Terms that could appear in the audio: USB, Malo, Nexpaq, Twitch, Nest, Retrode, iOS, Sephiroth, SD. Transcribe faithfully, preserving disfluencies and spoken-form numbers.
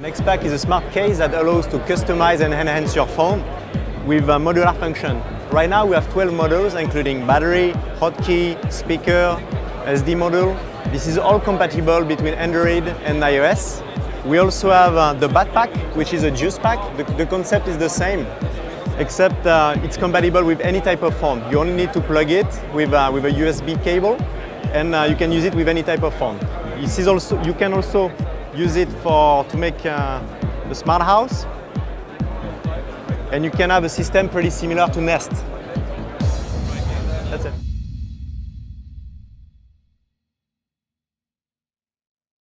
Nexpaq is a smart case that allows to customize and enhance your phone with a modular function. Right now we have twelve models including battery, hotkey, speaker, S D module. This is all compatible between Android and iOS. We also have uh, the backpack, which is a juice pack. The, the concept is the same, except uh, it's compatible with any type of phone. You only need to plug it with, uh, with a U S B cable, and uh, you can use it with any type of phone. This is also, you can also use it for, to make uh, a smart house. And you can have a system pretty similar to Nest. That's it.